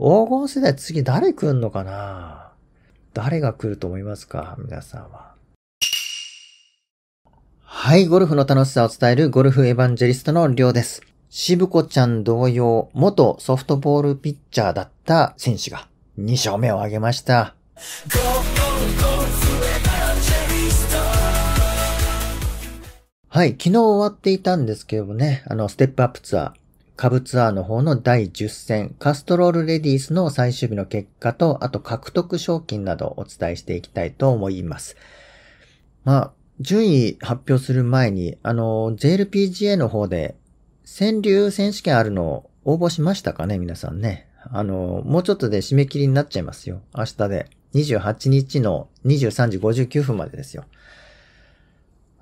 黄金世代次誰来んのかな？誰が来ると思いますか？皆さんは。はい、ゴルフの楽しさを伝えるゴルフエヴァンジェリストのりょうです。渋子ちゃん同様、元ソフトボールピッチャーだった選手が2勝目を挙げました。はい、昨日終わっていたんですけどもね、ステップアップツアー、下部ツアーの方の第10戦、カストロールレディースの最終日の結果と、あと獲得賞金などをお伝えしていきたいと思います。まあ、順位発表する前に、JLPGA の方で、川柳選手権あるのを応募しましたかね、皆さんね。もうちょっとで締め切りになっちゃいますよ。明日で。28日の23時59分までですよ。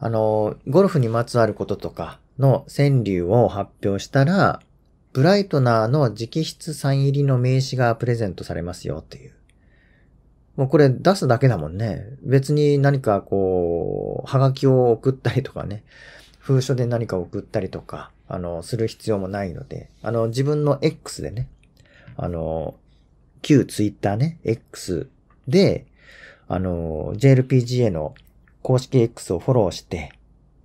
ゴルフにまつわることとかの川柳を発表したら、ブライトナーの直筆サイン入りの名刺がプレゼントされますよっていう。もうこれ出すだけだもんね。別に何かこう、はがきを送ったりとかね、封書で何か送ったりとか、する必要もないので、自分の X でね、旧 Twitter ね、X で、JLPGA の公式 X をフォローして、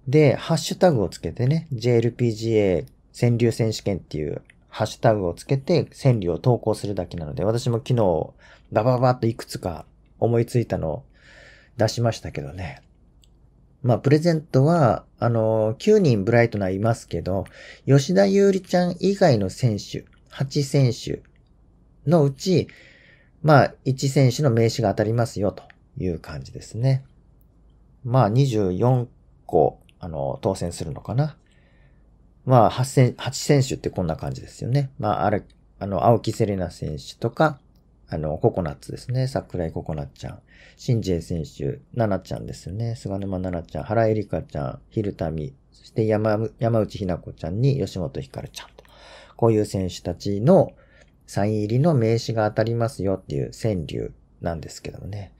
で、ハッシュタグをつけてね、JLPGA 川柳選手権っていうハッシュタグをつけて川柳を投稿するだけなので、私も昨日、バババッといくつか思いついたのを出しましたけどね。まあ、プレゼントは、9人ブライトナーいますけど、吉田優里ちゃん以外の選手、8選手のうち、まあ、1選手の名刺が当たりますよという感じですね。まあ、24個、当選するのかな。まあ、8選手ってこんな感じですよね。まあ、青木セレナ選手とか、ココナッツですね。桜井ココナッちゃん。シンジェ選手、ナナちゃんですよね。菅沼ナナちゃん、原エリカちゃん、ヒルタミ、そして山内ひな子ちゃんに吉本ひかるちゃんと。こういう選手たちのサイン入りの名刺が当たりますよっていう川柳なんですけどもね。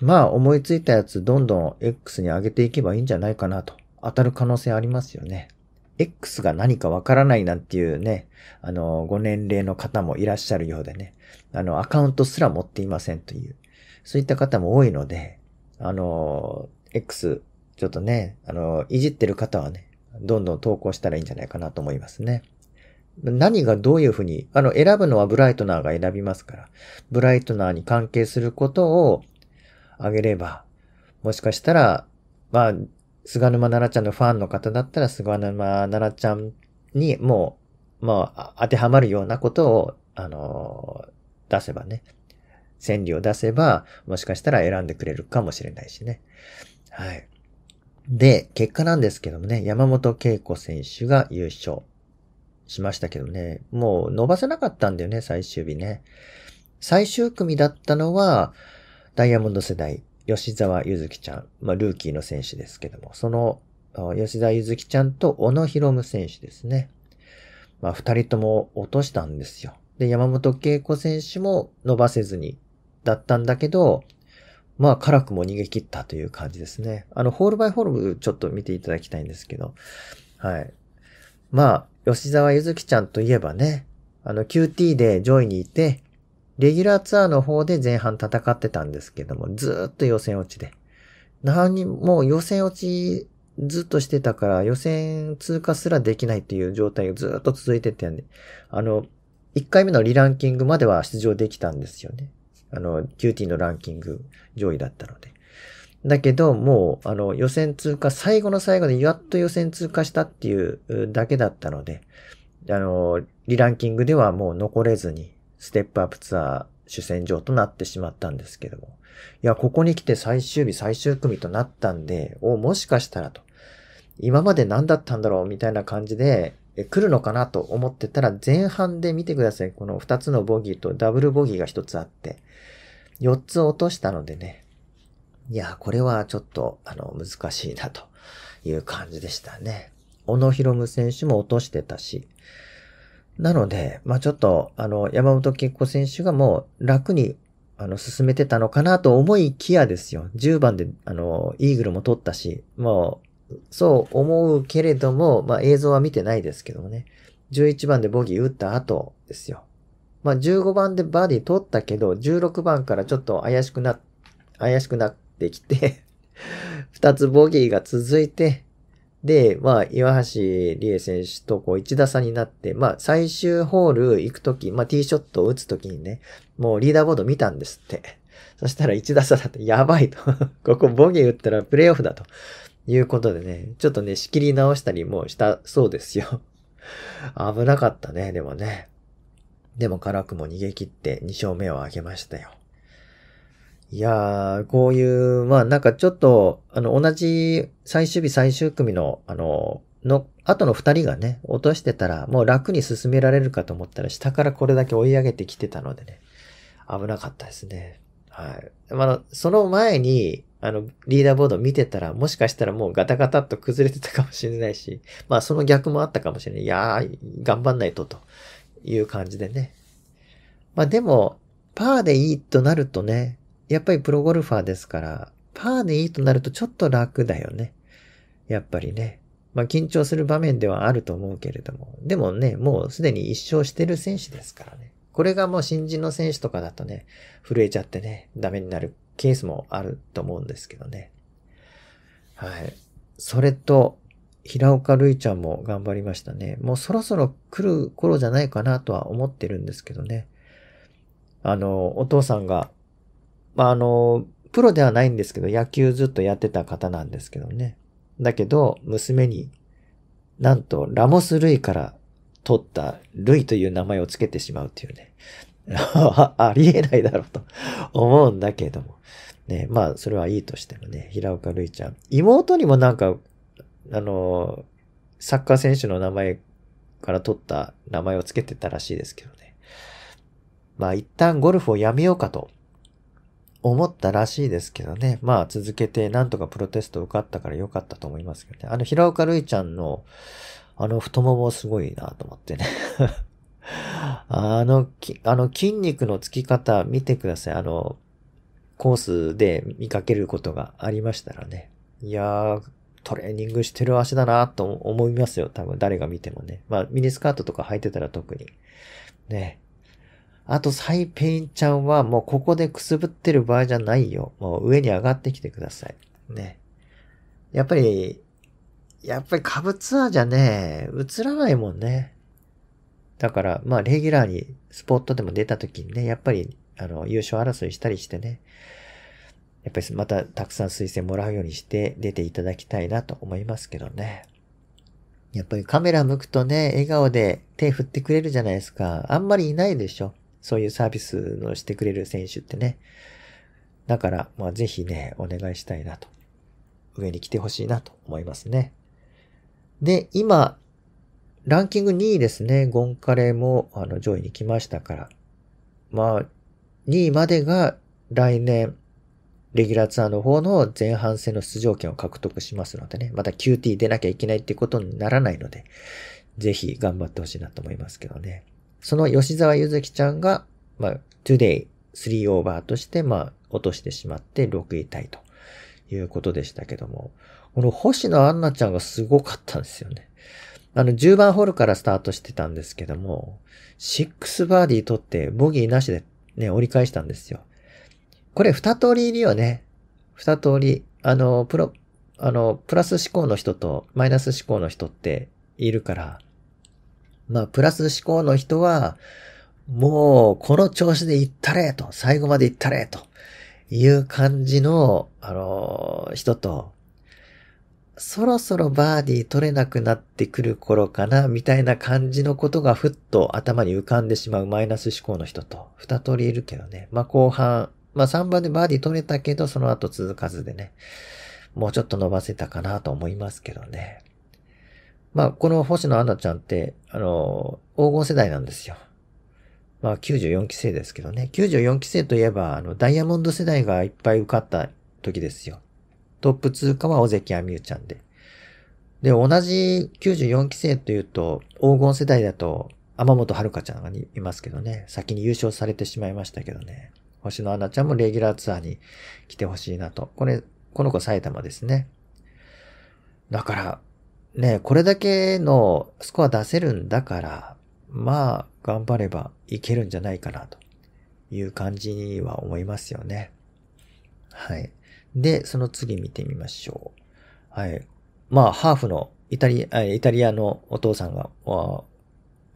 まあ、思いついたやつどんどん X に上げていけばいいんじゃないかなと。当たる可能性ありますよね。X が何かわからないなんていうね、ご年齢の方もいらっしゃるようでね、アカウントすら持っていませんという、そういった方も多いので、X、ちょっとね、いじってる方はね、どんどん投稿したらいいんじゃないかなと思いますね。何がどういうふうに、選ぶのはブライトナーが選びますから、ブライトナーに関係することをあげれば、もしかしたら、まあ、菅沼奈々ちゃんのファンの方だったら、菅沼奈々ちゃんにもう、まあ、当てはまるようなことを、出せばね、川柳を出せば、もしかしたら選んでくれるかもしれないしね。はい。で、結果なんですけどもね、山本恵子選手が優勝しましたけどね、もう伸ばせなかったんだよね、最終日ね。最終組だったのは、ダイヤモンド世代。吉沢ゆずきちゃん。まあ、ルーキーの選手ですけども、その、吉沢ゆずきちゃんと小野博夢選手ですね。まあ、二人とも落としたんですよ。で、山本恵子選手も伸ばせずに、だったんだけど、まあ、辛くも逃げ切ったという感じですね。ホールバイホールちょっと見ていただきたいんですけど、はい。まあ、吉沢ゆずきちゃんといえばね、QT で上位にいて、レギュラーツアーの方で前半戦ってたんですけども、ずーっと予選落ちで。もう予選落ちずっとしてたから、予選通過すらできないっていう状態がずーっと続いてて、ね、1回目のリランキングまでは出場できたんですよね。QT のランキング上位だったので。だけど、もう、予選通過、最後の最後でやっと予選通過したっていうだけだったので、リランキングではもう残れずに、ステップアップツアー主戦場となってしまったんですけども。いや、ここに来て最終日最終組となったんで、もしかしたらと。今まで何だったんだろうみたいな感じで来るのかなと思ってたら、前半で見てください。この2つのボギーとダブルボギーが1つあって、4つ落としたのでね。いや、これはちょっと、難しいなという感じでしたね。小野博夢選手も落としてたし、なので、まあ、ちょっと、山本恵子選手がもう楽に、進めてたのかなと思いきやですよ。10番で、イーグルも取ったし、もう、そう思うけれども、まあ、映像は見てないですけどもね。11番でボギー打った後ですよ。まあ15番でバーディー取ったけど、16番からちょっと怪しくなってきて、2つボギーが続いて、で、まあ、岩橋理恵選手とこう1打差になって、まあ、最終ホール行くとき、まあ、ティーショットを打つときにね、もうリーダーボード見たんですって。そしたら1打差だって、やばいと。ここボギー打ったらプレイオフだということでね、ちょっとね、仕切り直したりもしたそうですよ。危なかったね、でもね。でも辛くも逃げ切って2勝目を挙げましたよ。いやー、こういう、まあなんかちょっと、同じ最終日最終組の、後の2人がね、落としてたら、もう楽に進められるかと思ったら、下からこれだけ追い上げてきてたのでね、危なかったですね。はい。まあ、その前に、リーダーボード見てたら、もしかしたらもうガタガタっと崩れてたかもしれないし、まあその逆もあったかもしれない。いやー、頑張んないと、という感じでね。まあでも、パーでいいとなるとね、やっぱりプロゴルファーですから、パーでいいとなるとちょっと楽だよね。やっぱりね。まあ緊張する場面ではあると思うけれども。でもね、もうすでに一勝してる選手ですからね。これがもう新人の選手とかだとね、震えちゃってね、ダメになるケースもあると思うんですけどね。はい。それと、平岡瑠衣ちゃんも頑張りましたね。もうそろそろ来る頃じゃないかなとは思ってるんですけどね。お父さんが、まあ、プロではないんですけど、野球ずっとやってた方なんですけどね。だけど、娘に、なんと、ラモス・ルイから取った、ルイという名前をつけてしまうっていうね。ありえないだろうと思うんだけども。ね、まあ、それはいいとしてもね、平岡ルイちゃん。妹にもなんか、サッカー選手の名前から取った名前をつけてたらしいですけどね。まあ、一旦ゴルフをやめようかと。思ったらしいですけどね。まあ続けてなんとかプロテスト受かったから良かったと思いますけどね。平岡瑠衣ちゃんの太ももすごいなと思ってね。筋肉のつき方見てください。コースで見かけることがありましたらね。いやー、トレーニングしてる足だなと思いますよ。多分誰が見てもね。まあミニスカートとか履いてたら特に。ね。あと、サイペインちゃんはもうここでくすぶってる場合じゃないよ。もう上に上がってきてください。ね。やっぱり下部ツアーじゃね、映らないもんね。だから、まあ、レギュラーにスポットでも出た時にね、やっぱり、優勝争いしたりしてね。やっぱりまたたくさん推薦もらうようにして出ていただきたいなと思いますけどね。やっぱりカメラ向くとね、笑顔で手振ってくれるじゃないですか。あんまりいないでしょ。そういうサービスをしてくれる選手ってね。だから、まあ、ぜひね、お願いしたいなと。上に来てほしいなと思いますね。で、今、ランキング2位ですね。ゴンカレも上位に来ましたから。まあ、2位までが来年、レギュラーツアーの方の前半戦の出場権を獲得しますのでね。また QT 出なきゃいけないってことにならないので、ぜひ頑張ってほしいなと思いますけどね。その吉沢ゆずきちゃんが、まあ、today 3オーバーとして、まあ、落としてしまって6位タイということでしたけども、この星野アンナちゃんがすごかったんですよね。10番ホールからスタートしてたんですけども、6バーディー取ってボギーなしでね、折り返したんですよ。これ2通りいるよね。2通り、プラス思考の人とマイナス思考の人っているから、まあ、プラス思考の人は、もう、この調子でいったれと、最後までいったれという感じの、人と、そろそろバーディー取れなくなってくる頃かな、みたいな感じのことがふっと頭に浮かんでしまうマイナス思考の人と、二通りいるけどね。まあ、後半、まあ、3番でバーディー取れたけど、その後続かずでね、もうちょっと伸ばせたかなと思いますけどね。まあ、この星野アンナちゃんって、黄金世代なんですよ。まあ、94期生ですけどね。94期生といえば、ダイヤモンド世代がいっぱい受かった時ですよ。トップ通過は尾関亜美優ちゃんで。で、同じ94期生というと、黄金世代だと、天本遥ちゃんがいますけどね。先に優勝されてしまいましたけどね。星野アンナちゃんもレギュラーツアーに来てほしいなと。この子埼玉ですね。だから、ね、これだけのスコア出せるんだから、まあ頑張ればいけるんじゃないかなという感じには思いますよね。はい。で、その次見てみましょう。はい。まあ、ハーフのイタリアのお父さん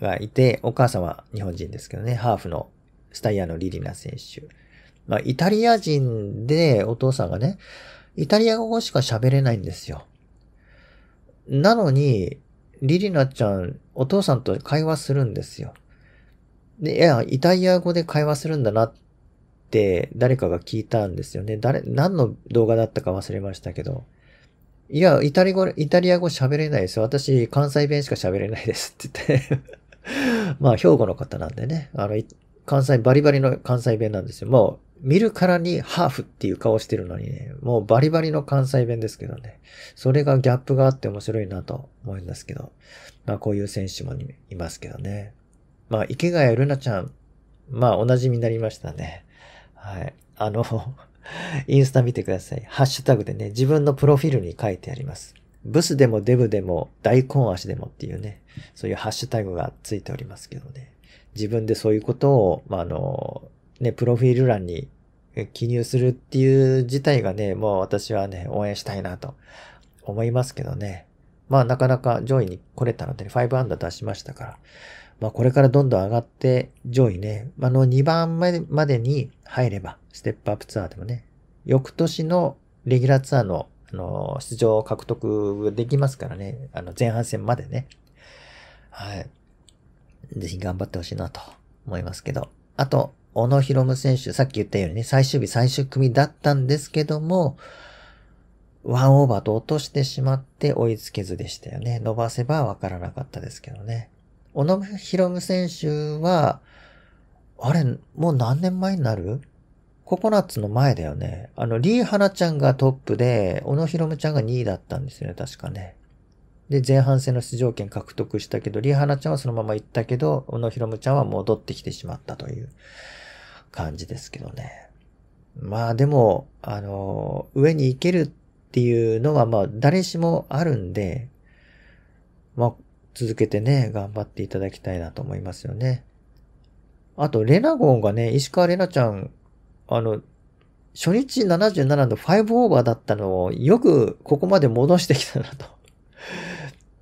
がいて、お母さんは日本人ですけどね、ハーフのスタイヤのリリナ選手。まあ、イタリア人でお父さんがね、イタリア語しか喋れないんですよ。なのに、リリナちゃん、お父さんと会話するんですよ。で、いや、イタリア語で会話するんだなって誰かが聞いたんですよね。何の動画だったか忘れましたけど。いや、イタリア語喋れないですよ。私、関西弁しか喋れないですって言って。まあ、兵庫の方なんでね。バリバリの関西弁なんですよ。もう、見るからにハーフっていう顔してるのにね。もうバリバリの関西弁ですけどね。それがギャップがあって面白いなと思いますけど。まあ、こういう選手もいますけどね。まあ、池谷瑠奈ちゃん。まあ、お馴染みになりましたね。はい。インスタ見てください。ハッシュタグでね、自分のプロフィールに書いてあります。ブスでもデブでも大根足でもっていうね、そういうハッシュタグがついておりますけどね。自分でそういうことを、まあ、ね、プロフィール欄に記入するっていう自体がね、もう私はね、応援したいなと思いますけどね。まあ、なかなか上位に来れたので、ね、5アンダー出しましたから。まあ、これからどんどん上がって、上位ね、2番目までに入れば、ステップアップツアーでもね、翌年のレギュラーツアーの、出場を獲得できますからね、前半戦までね。はい。ぜひ頑張ってほしいなと思いますけど。あと、小野博夢選手、さっき言ったようにね、最終日最終組だったんですけども、1オーバーと落としてしまって追いつけずでしたよね。伸ばせばわからなかったですけどね。小野博夢選手は、あれ、もう何年前になる？ココナッツの前だよね。リー・ハナちゃんがトップで、小野博夢ちゃんが2位だったんですよね、確かね。で、前半戦の出場権獲得したけど、リー・ハナちゃんはそのまま行ったけど、小野博夢ちゃんは戻ってきてしまったという感じですけどね。まあでも、上に行けるっていうのは、まあ、誰しもあるんで、まあ、続けてね、頑張っていただきたいなと思いますよね。あと、レナゴンがね、石川レナちゃん、初日77の5オーバーだったのをよくここまで戻してきたなと。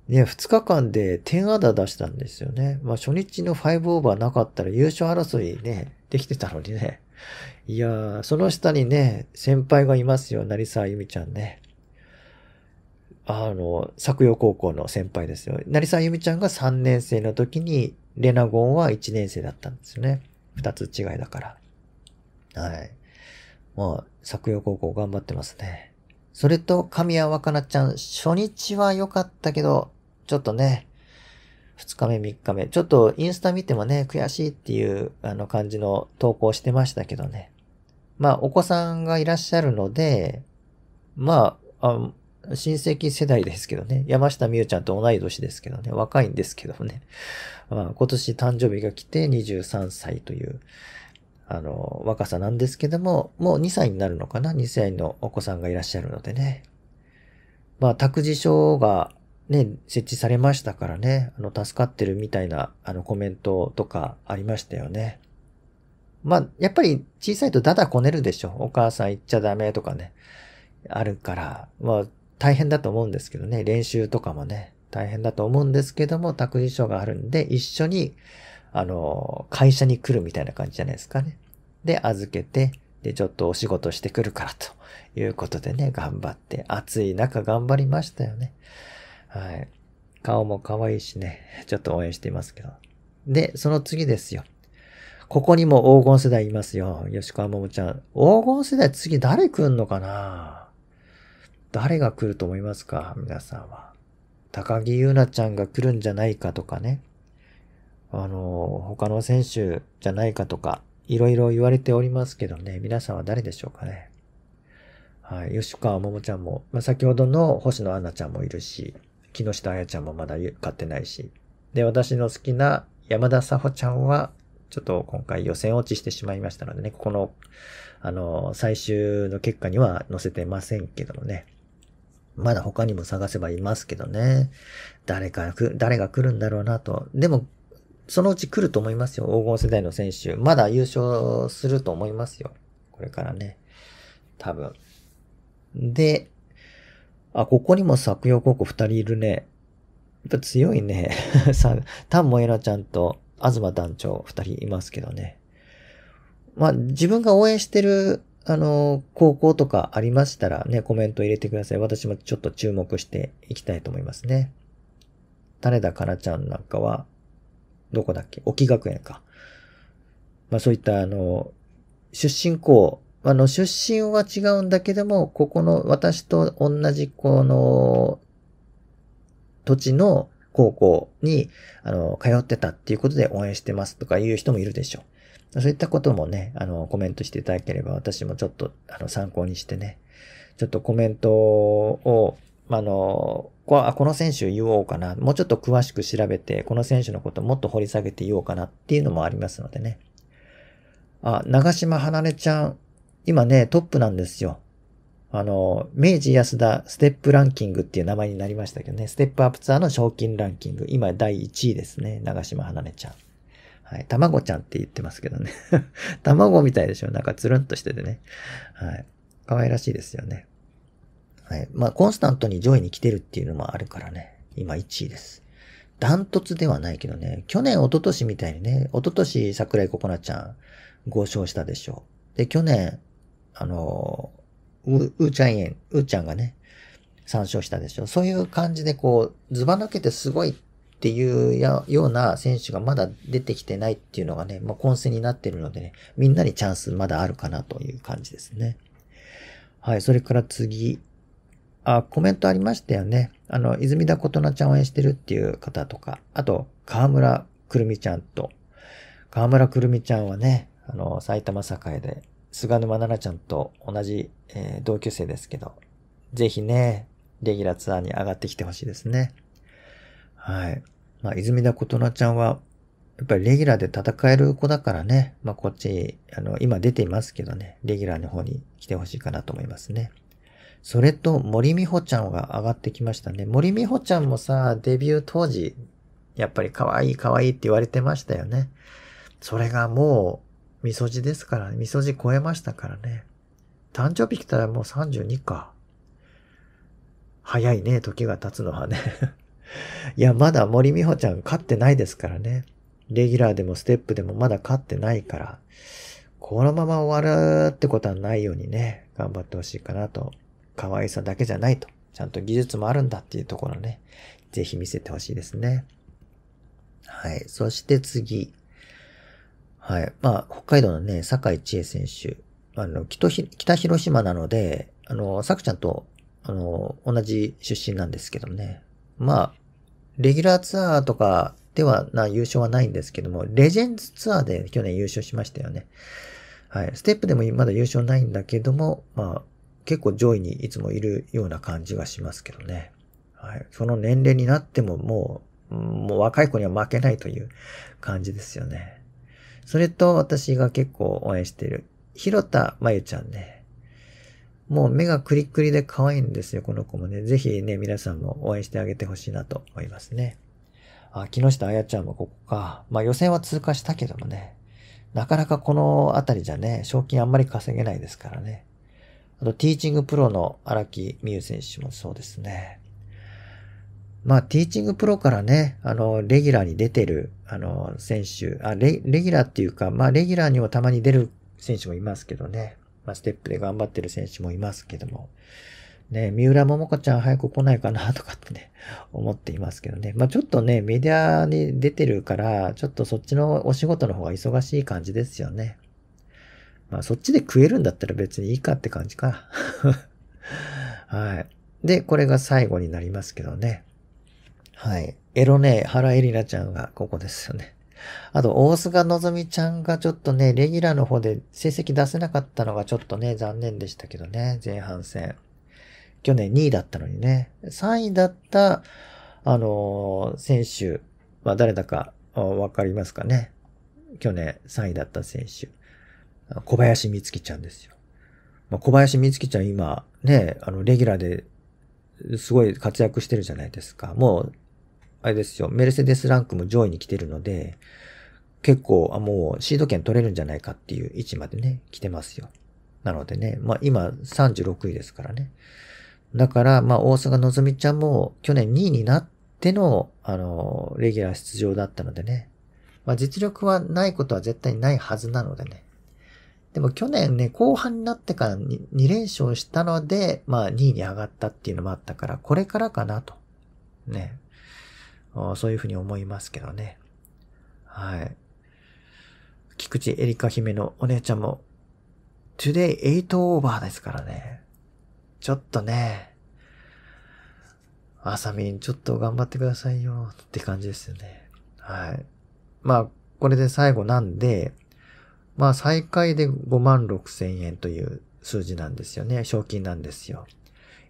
ね、2日間で10アンダー出したんですよね。まあ初日の5オーバーなかったら優勝争いね、できてたのにね。いやー、その下にね、先輩がいますよ。成沢由美ちゃんね。作陽高校の先輩ですよ。成沢由美ちゃんが3年生の時に、レナゴンは1年生だったんですよね。2つ違いだから。はい。まあ、作陽高校頑張ってますね。それと、神谷若菜ちゃん、初日は良かったけど、ちょっとね、2日目、3日目、ちょっとインスタ見てもね、悔しいっていう、感じの投稿してましたけどね。まあ、お子さんがいらっしゃるので、まあ、親戚世代ですけどね。山下美優ちゃんと同い年ですけどね。若いんですけどね。まあ、今年誕生日が来て23歳という、若さなんですけども、もう2歳になるのかな？ 2 歳のお子さんがいらっしゃるのでね。まあ、託児所がね、設置されましたからね。助かってるみたいな、コメントとかありましたよね。まあ、やっぱり小さいとダダこねるでしょ。お母さん行っちゃダメとかね。あるから。まあ、大変だと思うんですけどね。練習とかもね、大変だと思うんですけども、託児所があるんで、一緒に、会社に来るみたいな感じじゃないですかね。で、預けて、で、ちょっとお仕事してくるからということでね、頑張って、暑い中頑張りましたよね。はい。顔も可愛いしね、ちょっと応援していますけど。で、その次ですよ。ここにも黄金世代いますよ。吉川桃ちゃん。黄金世代次誰来んのかな？誰が来ると思いますか？皆さんは。高木優奈ちゃんが来るんじゃないかとかね。他の選手じゃないかとか、いろいろ言われておりますけどね。皆さんは誰でしょうかね。はい。吉川桃ちゃんも、まあ、先ほどの星野アンナちゃんもいるし、木下彩ちゃんもまだ買ってないし。で、私の好きな山田紗穂ちゃんは、ちょっと今回予選落ちしてしまいましたのでね。ここの、最終の結果には載せてませんけどもね。まだ他にも探せばいますけどね。誰が来るんだろうなと。でも、そのうち来ると思いますよ。黄金世代の選手。まだ優勝すると思いますよ。これからね。多分。で、あ、ここにも作陽高校二人いるね。やっぱ強いね。丹萌奈ちゃんと東団長二人いますけどね。まあ、自分が応援してる、高校とかありましたらね、コメント入れてください。私もちょっと注目していきたいと思いますね。種田かなちゃんなんかは、どこだっけ？沖学園か。まあそういった、出身校、出身は違うんだけども、ここの私と同じこの土地の高校に、通ってたっていうことで応援してますとかいう人もいるでしょう。そういったこともね、コメントしていただければ私もちょっと、参考にしてね、ちょっとコメントを、この選手言おうかな。もうちょっと詳しく調べて、この選手のことをもっと掘り下げて言おうかなっていうのもありますのでね。あ、長島花音ちゃん、今ね、トップなんですよ。明治安田ステップランキングっていう名前になりましたけどね。ステップアップツアーの賞金ランキング。今第1位ですね。長島花音ちゃん。はい。卵ちゃんって言ってますけどね。卵みたいでしょ。なんかつるんとしててね。はい。可愛らしいですよね。はい。まあ、コンスタントに上位に来てるっていうのもあるからね。今1位です。ダントツではないけどね。去年、一昨年みたいにね、一昨年桜井ココナちゃん5勝したでしょう。で、去年、うーちゃんがね、3勝したでしょ。そういう感じでこう、ずば抜けてすごいっていうような選手がまだ出てきてないっていうのがね、まあ、混戦になってるのでね、みんなにチャンスまだあるかなという感じですね。はい。それから次。あ、コメントありましたよね。泉田琴奈ちゃんを応援してるっていう方とか、あと、河村くるみちゃんと、河村くるみちゃんはね、埼玉栄で、菅沼奈々ちゃんと同じ、同級生ですけど、ぜひね、レギュラーツアーに上がってきてほしいですね。はい。まあ、泉田琴奈ちゃんは、やっぱりレギュラーで戦える子だからね、まあ、こっち、今出ていますけどね、レギュラーの方に来てほしいかなと思いますね。それと、森美穂ちゃんが上がってきましたね。森美穂ちゃんもさ、デビュー当時、やっぱり可愛い可愛いって言われてましたよね。それがもう、みそじですからね。みそじ超えましたからね。誕生日来たらもう32か。早いね、時が経つのはね。いや、まだ森美穂ちゃん勝ってないですからね。レギュラーでもステップでもまだ勝ってないから、このまま終わるってことはないようにね、頑張ってほしいかなと。可愛さだけじゃないと。ちゃんと技術もあるんだっていうところね。ぜひ見せてほしいですね。はい。そして次。はい。まあ、北海道のね、坂井千恵選手。北広島なので、さくちゃんと、同じ出身なんですけどね。まあ、レギュラーツアーとかでは優勝はないんですけども、レジェンズツアーで去年優勝しましたよね。はい。ステップでもまだ優勝ないんだけども、まあ、結構上位にいつもいるような感じはしますけどね。はい。その年齢になってももう若い子には負けないという感じですよね。それと私が結構応援している、広田真由ちゃんね。もう目がクリクリで可愛いんですよ、この子もね。ぜひね、皆さんも応援してあげてほしいなと思いますね。あ、木下彩ちゃんもここか。まあ予選は通過したけどもね。なかなかこのあたりじゃね、賞金あんまり稼げないですからね。あと、ティーチングプロの荒木美優選手もそうですね。まあ、ティーチングプロからね、レギュラーに出てる、選手、レギュラーっていうか、まあ、レギュラーにもたまに出る選手もいますけどね。まあ、ステップで頑張ってる選手もいますけども。ね、三浦桃子ちゃん早く来ないかな、とかってね、思っていますけどね。まあ、ちょっとね、メディアに出てるから、ちょっとそっちのお仕事の方が忙しい感じですよね。まあ、そっちで食えるんだったら別にいいかって感じか。はい。で、これが最後になりますけどね。はい。原エリナちゃんがここですよね。あと、大菅のぞみちゃんがちょっとね、レギュラーの方で成績出せなかったのがちょっとね、残念でしたけどね、前半戦。去年2位だったのにね、3位だった、選手、まあ、誰だかわかりますかね。去年3位だった選手。小林美月ちゃんですよ。まあ、小林美月ちゃん今ね、レギュラーですごい活躍してるじゃないですか。もう、あれですよ、メルセデスランクも上位に来てるので、結構、もうシード権取れるんじゃないかっていう位置までね、来てますよ。なのでね、まあ今36位ですからね。だから、まあ大阪のぞみちゃんも去年2位になっての、レギュラー出場だったのでね。まあ実力はないことは絶対ないはずなのでね。でも去年ね、後半になってから 2連勝したので、まあ2位に上がったっていうのもあったから、これからかなと。ね。そういうふうに思いますけどね。はい。菊池エリカ姫のお姉ちゃんも、today 8オーバーですからね。ちょっとね、あさみんちょっと頑張ってくださいよって感じですよね。はい。まあ、これで最後なんで、まあ最下位で56,000円という数字なんですよね。賞金なんですよ。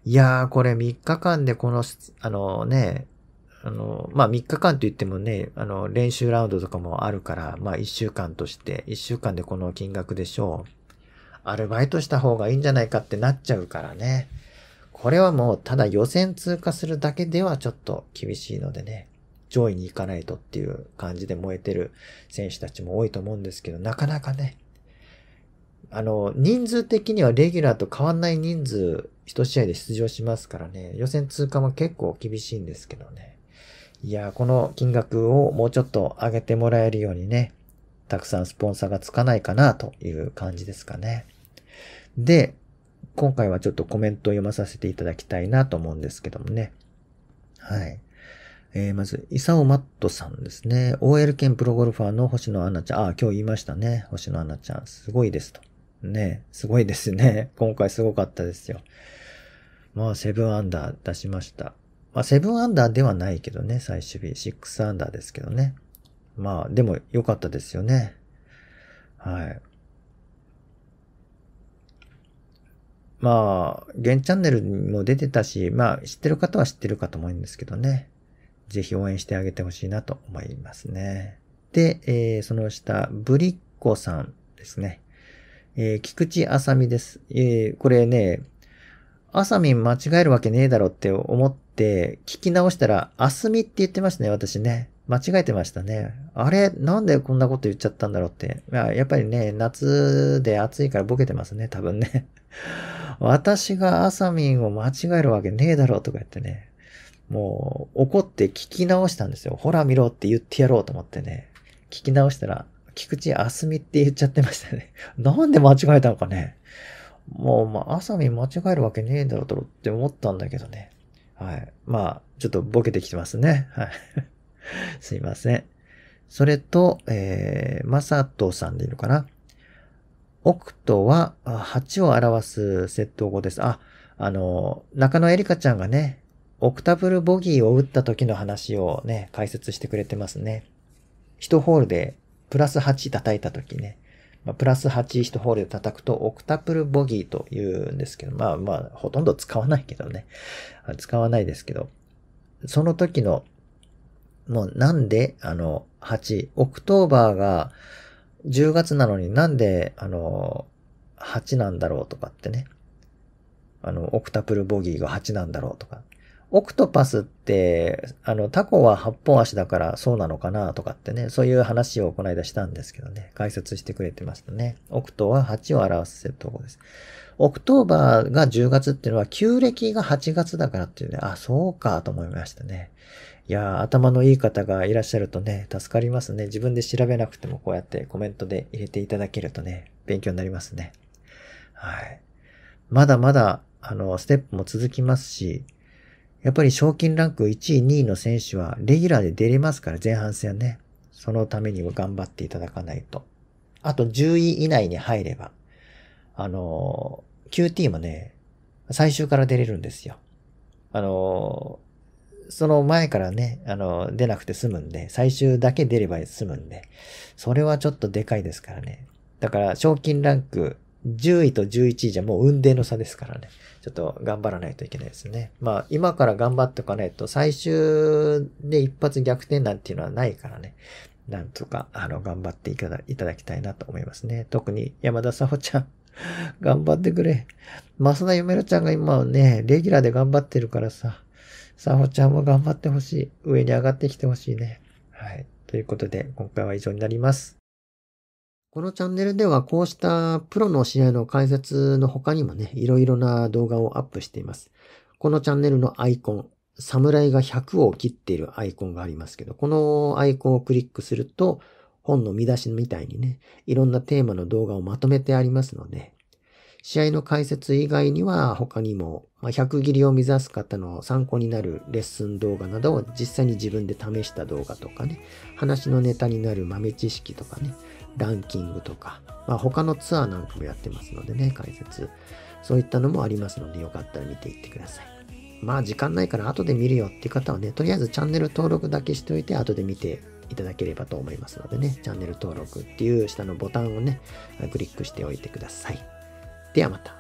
いやー、これ3日間でこの、まあ、3日間と言ってもね、練習ラウンドとかもあるから、まあ、1週間として、1週間でこの金額でしょう。アルバイトした方がいいんじゃないかってなっちゃうからね。これはもう、ただ予選通過するだけではちょっと厳しいのでね。上位に行かないとっていう感じで燃えてる選手たちも多いと思うんですけど、なかなかね、人数的にはレギュラーと変わんない人数、1試合で出場しますからね、予選通過も結構厳しいんですけどね。いやー、この金額をもうちょっと上げてもらえるようにね、たくさんスポンサーがつかないかなという感じですかね。で、今回はちょっとコメントを読まさせていただきたいなと思うんですけどもね。はい。まず、イサオマットさんですね。OL 兼プロゴルファーの星野アナちゃん。あ、今日言いましたね。星野アナちゃん。すごいですと。ね、すごいですね。今回すごかったですよ。まあ、7アンダー出しました。まあ、7アンダーではないけどね、最終日。6アンダーですけどね。まあ、でも良かったですよね。はい。まあ、ゲンチャンネルにも出てたし、まあ、知ってる方は知ってるかと思うんですけどね。ぜひ応援してあげてほしいなと思いますね。で、その下、ブリッコさんですね。菊池あさみです。これね、あさみん間違えるわけねえだろって思って、聞き直したら、あすみって言ってましたね、私ね。間違えてましたね。あれ、なんでこんなこと言っちゃったんだろうって。やっぱりね、夏で暑いからボケてますね、多分ね。私があさみんを間違えるわけねえだろとか言ってね。もう、怒って聞き直したんですよ。ほら見ろって言ってやろうと思ってね。聞き直したら、菊池あすみって言っちゃってましたね。なんで間違えたのかね。もう、まあ、あさみ間違えるわけねえだろうって思ったんだけどね。はい。まあ、ちょっとボケてきてますね。はい。すいません。それと、まさとさんでいるかな。オクトは8を表す接頭語です。あ、中野エリカちゃんがね、オクタブルボギーを打った時の話をね、解説してくれてますね。1ホールでプラス8叩いた時ね。まあ、プラス81ホールで叩くとオクタブルボギーと言うんですけど、まあまあ、ほとんど使わないけどね。使わないですけど。その時の、もうなんで8、オクトーバーが10月なのになんで8なんだろうとかってね。オクタブルボギーが8なんだろうとか。オクトパスって、タコは8本足だからそうなのかなとかってね、そういう話をこの間したんですけどね、解説してくれてましたね。オクトは8を表す接頭語です。オクトーバーが10月っていうのは、旧暦が8月だからっていうね、あ、そうかと思いましたね。いやー、頭のいい方がいらっしゃるとね、助かりますね。自分で調べなくてもこうやってコメントで入れていただけるとね、勉強になりますね。はい。まだまだ、ステップも続きますし、やっぱり賞金ランク1位、2位の選手はレギュラーで出れますから、前半戦ね。そのためには頑張っていただかないと。あと10位以内に入れば、QT もね、最終から出れるんですよ。その前からね、出なくて済むんで、最終だけ出れば済むんで、それはちょっとでかいですからね。だから、賞金ランク、10位と11位じゃもう運命の差ですからね。ちょっと頑張らないといけないですね。まあ今から頑張っておかないと最終で一発逆転なんていうのはないからね。なんとか頑張っていただきたいなと思いますね。特に山田沙帆ちゃん頑張ってくれ。増田夢乃ちゃんが今ねレギュラーで頑張ってるからさ、サホちゃんも頑張ってほしい。上に上がってきてほしいね。はい。ということで、今回は以上になります。このチャンネルではこうしたプロの試合の解説の他にもね、いろいろな動画をアップしています。このチャンネルのアイコン、侍が100を切っているアイコンがありますけど、このアイコンをクリックすると、本の見出しみたいにね、いろんなテーマの動画をまとめてありますので、試合の解説以外には他にも、100切りを目指す方の参考になるレッスン動画などを実際に自分で試した動画とかね、話のネタになる豆知識とかね、ランキングとか、他のツアーなんかもやってますのでね、解説。そういったのもありますので、よかったら見ていってください。時間ないから後で見るよっていう方はね、とりあえずチャンネル登録だけしておいて、後で見ていただければと思いますのでね、チャンネル登録っていう下のボタンをね、クリックしておいてください。ではまた。